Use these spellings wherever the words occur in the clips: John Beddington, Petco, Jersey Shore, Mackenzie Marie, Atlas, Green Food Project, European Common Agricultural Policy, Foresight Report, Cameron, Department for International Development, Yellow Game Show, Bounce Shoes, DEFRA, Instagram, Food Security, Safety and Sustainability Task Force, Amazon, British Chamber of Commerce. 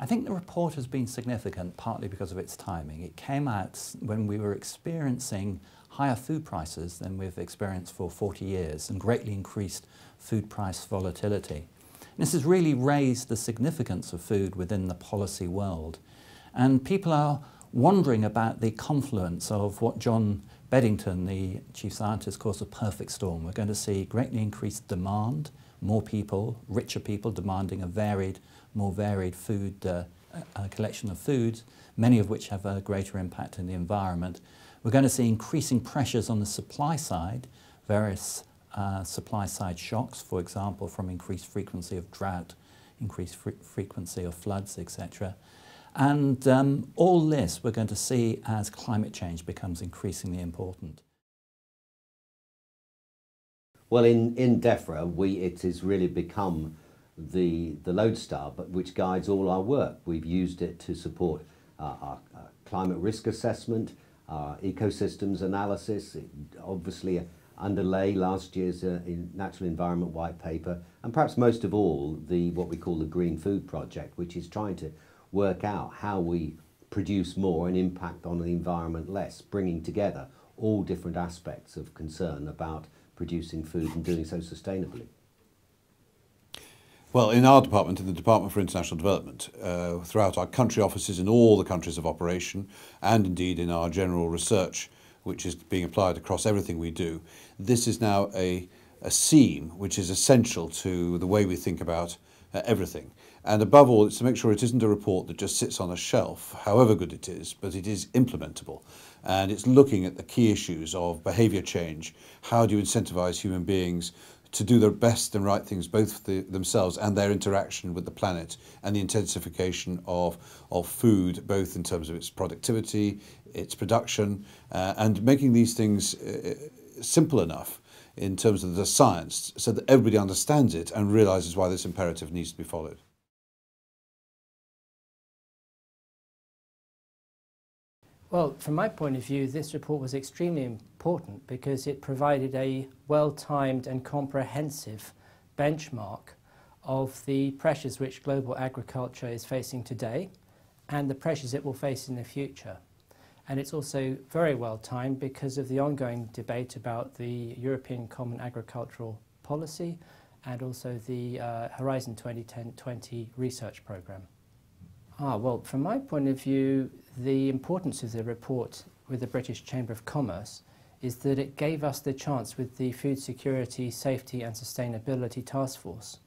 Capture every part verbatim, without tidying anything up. I think the report has been significant partly because of its timing. It came out when we were experiencing higher food prices than we've experienced for forty years and greatly increased food price volatility. And this has really raised the significance of food within the policy world. And people are wondering about the confluence of what John Beddington, the chief scientist, calls a perfect storm. We're going to see greatly increased demand, more people, richer people demanding a varied, more varied food uh, uh, collection of foods, many of which have a greater impact on the environment. We're going to see increasing pressures on the supply side, various uh, supply side shocks, for example, from increased frequency of drought, increased fre frequency of floods, et cetera. And um, all this we're going to see as climate change becomes increasingly important. Well, in, in DEFRA, we, it has really become the, the lodestar, but which guides all our work. We've used it to support uh, our uh, climate risk assessment, our ecosystems analysis. It obviously underlay last year's uh, in natural environment white paper, and perhaps most of all, the what we call the Green Food Project, which is trying to work out how we produce more and impact on the environment less, bringing together all different aspects of concern about producing food and doing so sustainably. Well, in our department, in the Department for International Development, uh, throughout our country offices in all the countries of operation, and indeed in our general research, which is being applied across everything we do, this is now a, a seam which is essential to the way we think about uh, everything. And above all, it's to make sure it isn't a report that just sits on a shelf, however good it is, but it is implementable. And it's looking at the key issues of behaviour change. How do you incentivise human beings to do their best and right things, both for the, themselves and their interaction with the planet, and the intensification of, of food, both in terms of its productivity, its production, uh, and making these things uh, simple enough in terms of the science so that everybody understands it and realises why this imperative needs to be followed. Well, from my point of view, this report was extremely important because it provided a well-timed and comprehensive benchmark of the pressures which global agriculture is facing today and the pressures it will face in the future. And it's also very well-timed because of the ongoing debate about the European Common Agricultural Policy and also the uh, Horizon twenty twenty research programme. Ah, well, from my point of view, the importance of the report with the British Chamber of Commerce is that it gave us the chance with the Food Security, Safety and Sustainability Task Force.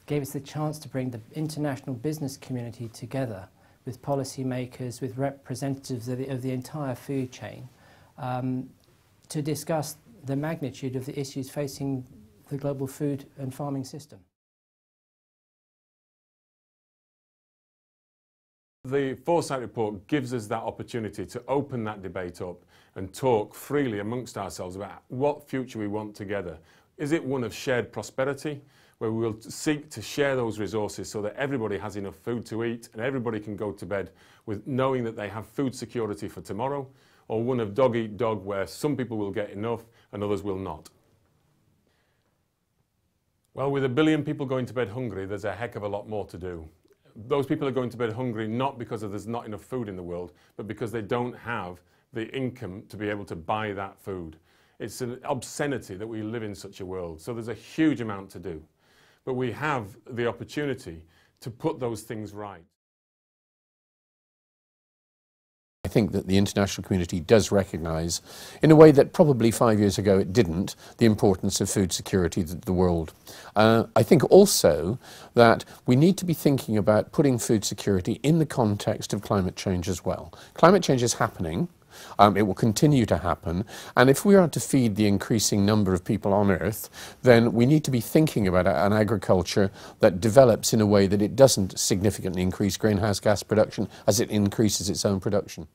It gave us the chance to bring the international business community together with policymakers, with representatives of the, of the entire food chain, um, to discuss the magnitude of the issues facing the global food and farming system. The Foresight Report gives us that opportunity to open that debate up and talk freely amongst ourselves about what future we want together. Is it one of shared prosperity, where we will seek to share those resources so that everybody has enough food to eat and everybody can go to bed with knowing that they have food security for tomorrow, or one of dog eat dog, where some people will get enough and others will not? Well, with a billion people going to bed hungry, there's a heck of a lot more to do. Those people are going to bed hungry not because of there's not enough food in the world, but because they don't have the income to be able to buy that food. It's an obscenity that we live in such a world. So there's a huge amount to do. But we have the opportunity to put those things right. I think that the international community does recognise, in a way that probably five years ago it didn't, the importance of food security to the world. Uh, I think also that we need to be thinking about putting food security in the context of climate change as well. Climate change is happening. Um, it will continue to happen, and if we are to feed the increasing number of people on Earth, then we need to be thinking about an agriculture that develops in a way that it doesn't significantly increase greenhouse gas production as it increases its own production.